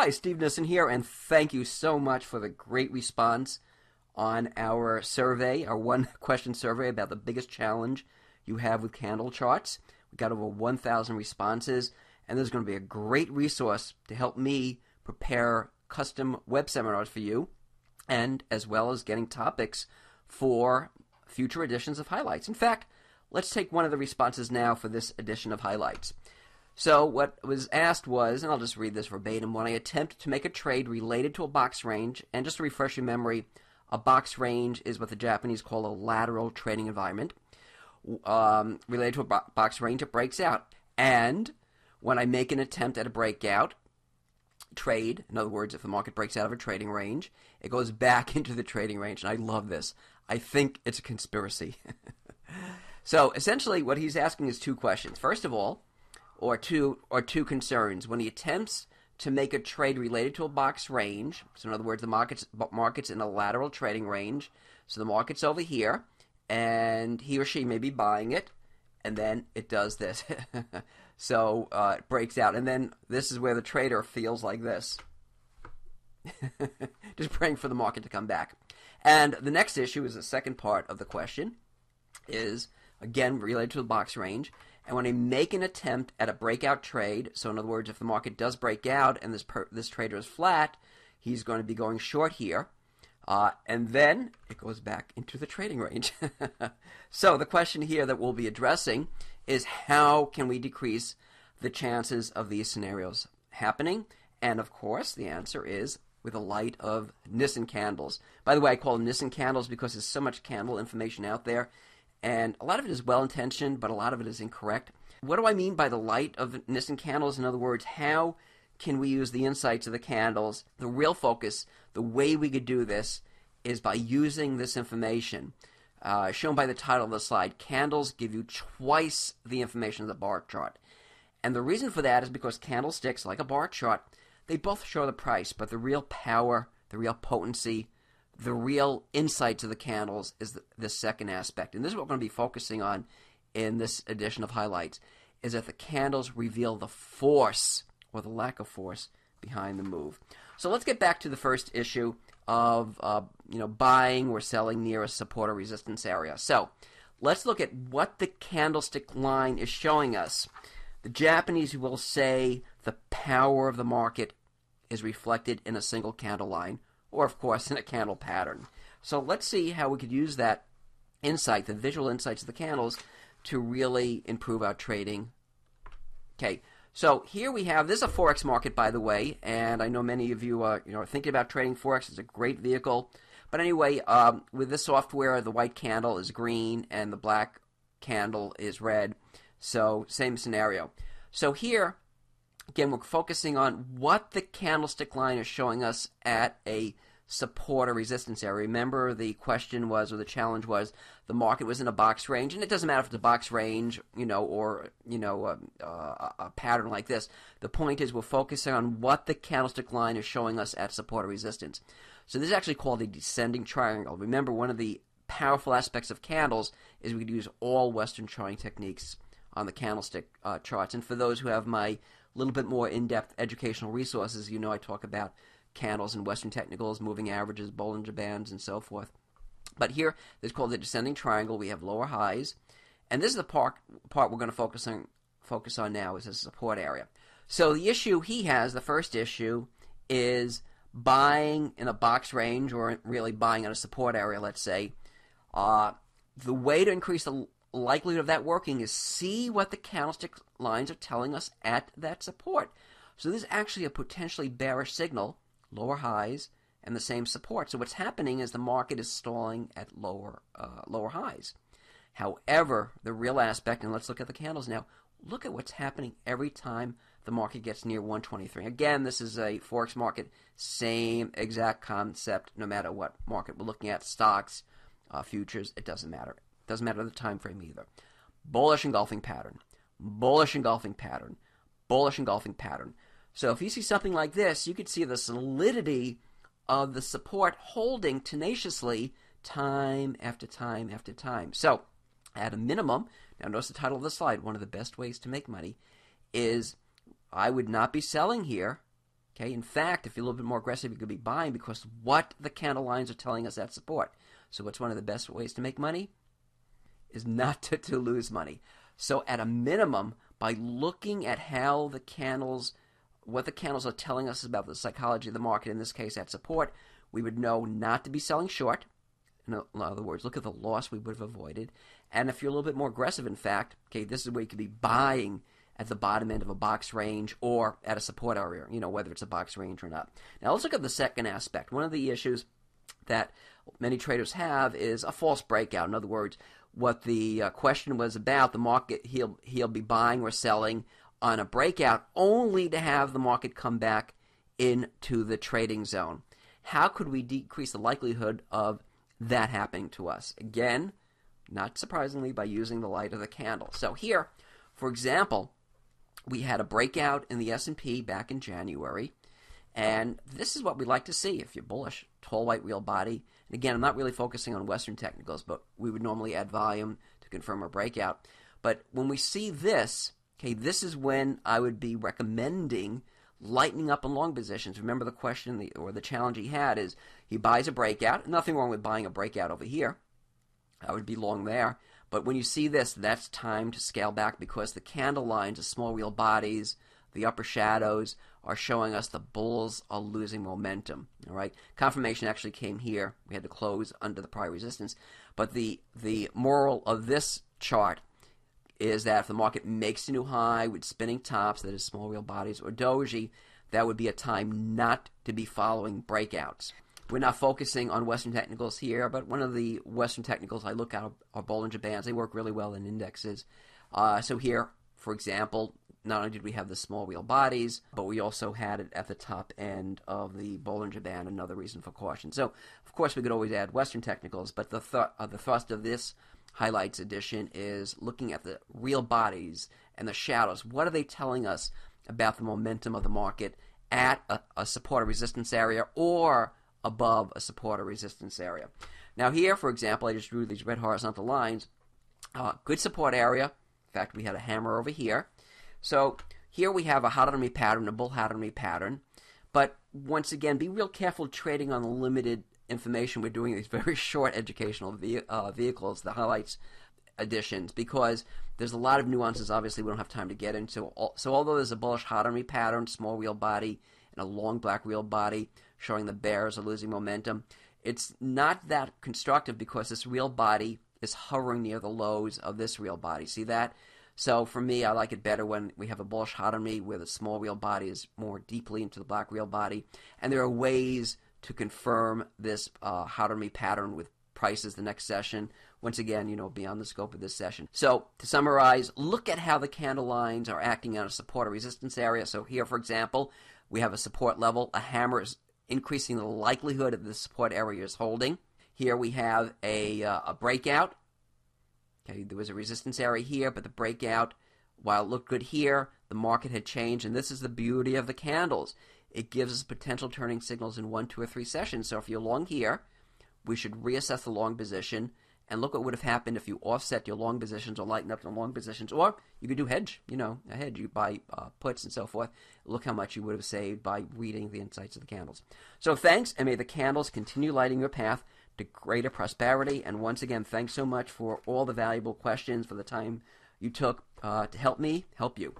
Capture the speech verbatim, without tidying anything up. Hi, Steve Nison here, and thank you so much for the great response on our survey, our one-question survey about the biggest challenge you have with candle charts. We got over one thousand responses, and there's going to be a great resource to help me prepare custom web seminars for you, and as well as getting topics for future editions of Highlights. In fact, let's take one of the responses now for this edition of Highlights. So what was asked was, and I'll just read this verbatim, when I attempt to make a trade related to a box range, and just to refresh your memory, a box range is what the Japanese call a lateral trading environment. Um, related to a bo box range, it breaks out. And when I make an attempt at a breakout trade, in other words, if the market breaks out of a trading range, it goes back into the trading range. And I love this. I think it's a conspiracy. So essentially what he's asking is two questions. First of all, or two, or two concerns. When he attempts to make a trade related to a box range, so in other words, the market's, market's in a lateral trading range, so the market's over here, and he or she may be buying it, and then it does this. So uh, it breaks out, and then this is where the trader feels like this. Just praying for the market to come back. And the next issue is the second part of the question is, again, related to the box range. And when I make an attempt at a breakout trade, so in other words, if the market does break out and this, per, this trader is flat, he's going to be going short here. Uh, and then it goes back into the trading range. So the question here that we'll be addressing is how can we decrease the chances of these scenarios happening? And of course, the answer is with the light of Nison Candles. By the way, I call them Nison Candles because there's so much candle information out there. And a lot of it is well-intentioned, but a lot of it is incorrect. What do I mean by the light of Nison Candles? In other words, how can we use the insights of the candles? The real focus, the way we could do this, is by using this information. Uh, shown by the title of the slide, candles give you twice the information of the bar chart. And the reason for that is because candlesticks, like a bar chart, they both show the price, but the real power, the real potency, the real insight to the candles is the, the second aspect. And this is what we're going to be focusing on in this edition of Highlights, is that the candles reveal the force, or the lack of force, behind the move. So let's get back to the first issue of uh, you know, buying or selling near a support or resistance area. So let's look at what the candlestick line is showing us. The Japanese will say the power of the market is reflected in a single candle line, or of course in a candle pattern. So let's see how we could use that insight, the visual insights of the candles, to really improve our trading. Okay, so here we have, this is a Forex market, by the way, and I know many of you are, you know, are thinking about trading Forex. It's a great vehicle. But anyway, um, with this software, the white candle is green and the black candle is red. So same scenario. So here, again, we're focusing on what the candlestick line is showing us at a support or resistance area. Remember, the question was, or the challenge was, the market was in a box range, and it doesn't matter if it's a box range, you know, or you know, a, a, a pattern like this. The point is, we're focusing on what the candlestick line is showing us at support or resistance. So this is actually called a descending triangle. Remember, one of the powerful aspects of candles is we could use all Western charting techniques on the candlestick uh, charts. And for those who have my little bit more in-depth educational resources, you know I talk about candles and Western technicals, moving averages, Bollinger Bands, and so forth. But here, this is called the descending triangle. We have lower highs. And this is the part, part we're going to focus on, focus on now, is the support area. So the issue he has, the first issue, is buying in a box range, or really buying in a support area, let's say. Uh, the way to increase the likelihood of that working is see what the candlestick lines are telling us at that support. So this is actually a potentially bearish signal, lower highs and the same support. So what's happening is the market is stalling at lower uh, lower highs. However, the real aspect, and let's look at the candles now, look at what's happening every time the market gets near one twenty-three. Again, this is a Forex market, same exact concept, no matter what market we're looking at, stocks, uh, futures, it doesn't matter. Doesn't matter the time frame either. Bullish engulfing pattern, bullish engulfing pattern, bullish engulfing pattern. So if you see something like this, you could see the solidity of the support holding tenaciously time after time after time. So at a minimum, now notice the title of the slide, one of the best ways to make money is I would not be selling here, Okay, in fact, if you're a little bit more aggressive, you could be buying because what the candle lines are telling us at support. So what's one of the best ways to make money? Is not to, to lose money. So at a minimum, by looking at how the candles, what the candles are telling us about the psychology of the market, in this case at support, we would know not to be selling short. In other words, look at the loss we would have avoided. And if you're a little bit more aggressive, in fact, okay, this is where you could be buying at the bottom end of a box range or at a support area, you know, whether it's a box range or not. Now let's look at the second aspect. One of the issues that many traders have is a false breakout. In other words, what the uh, question was about, the market, he'll, he'll be buying or selling on a breakout only to have the market come back into the trading zone. How could we decrease the likelihood of that happening to us? Again, not surprisingly, by using the light of the candle. So here, for example, we had a breakout in the S and P back in January, and this is what we like to see if you're bullish. Tall white real body. And again, I'm not really focusing on Western technicals, but we would normally add volume to confirm a breakout. But when we see this, okay, this is when I would be recommending lightening up in long positions. Remember the question the, or the challenge he had is he buys a breakout. Nothing wrong with buying a breakout over here. I would be long there. But when you see this, that's time to scale back because the candle lines, the small wheel bodies, the upper shadows are showing us the bulls are losing momentum. All right, confirmation actually came here. We had to close under the prior resistance. But the the moral of this chart is that if the market makes a new high with spinning tops, that is small wheel bodies or doji, that would be a time not to be following breakouts. We're not focusing on Western technicals here, but one of the Western technicals I look at are Bollinger Bands. They work really well in indexes. Uh, so here, for example, not only did we have the small wheel bodies, but we also had it at the top end of the Bollinger Band, another reason for caution. So, of course, we could always add Western technicals, but the, th uh, the thrust of this highlights edition is looking at the real bodies and the shadows. What are they telling us about the momentum of the market at a, a support or resistance area or above a support or resistance area? Now here, for example, I just drew these red horizontal lines. Uh, good support area. In fact, we had a hammer over here. So here we have a harami pattern, a bull harami pattern. But once again, be real careful trading on the limited information we're doing, these very short educational ve uh, vehicles, the highlights editions, because there's a lot of nuances, obviously, we don't have time to get into. So although there's a bullish harami pattern, small wheel body, and a long black wheel body, showing the bears are losing momentum, it's not that constructive because this real body is hovering near the lows of this real body. See that? So for me, I like it better when we have a bullish harami where the small wheel body is more deeply into the black wheel body. And there are ways to confirm this uh, harami pattern with prices the next session. Once again, you know, beyond the scope of this session. So to summarize, look at how the candle lines are acting on a support or resistance area. So here, for example, we have a support level. A hammer is increasing the likelihood of the support area is holding. Here we have a, uh, a breakout. Okay, there was a resistance area here, but the breakout, while it looked good here, the market had changed, and this is the beauty of the candles. It gives us potential turning signals in one, two, or three sessions. So if you're long here, we should reassess the long position and look what would have happened if you offset your long positions or lighten up the long positions, or you could do hedge, you know, a hedge. You buy uh, puts and so forth. Look how much you would have saved by reading the insights of the candles. So thanks, and may the candles continue lighting your path to greater prosperity. And once again, thanks so much for all the valuable questions, for the time you took uh, to help me help you.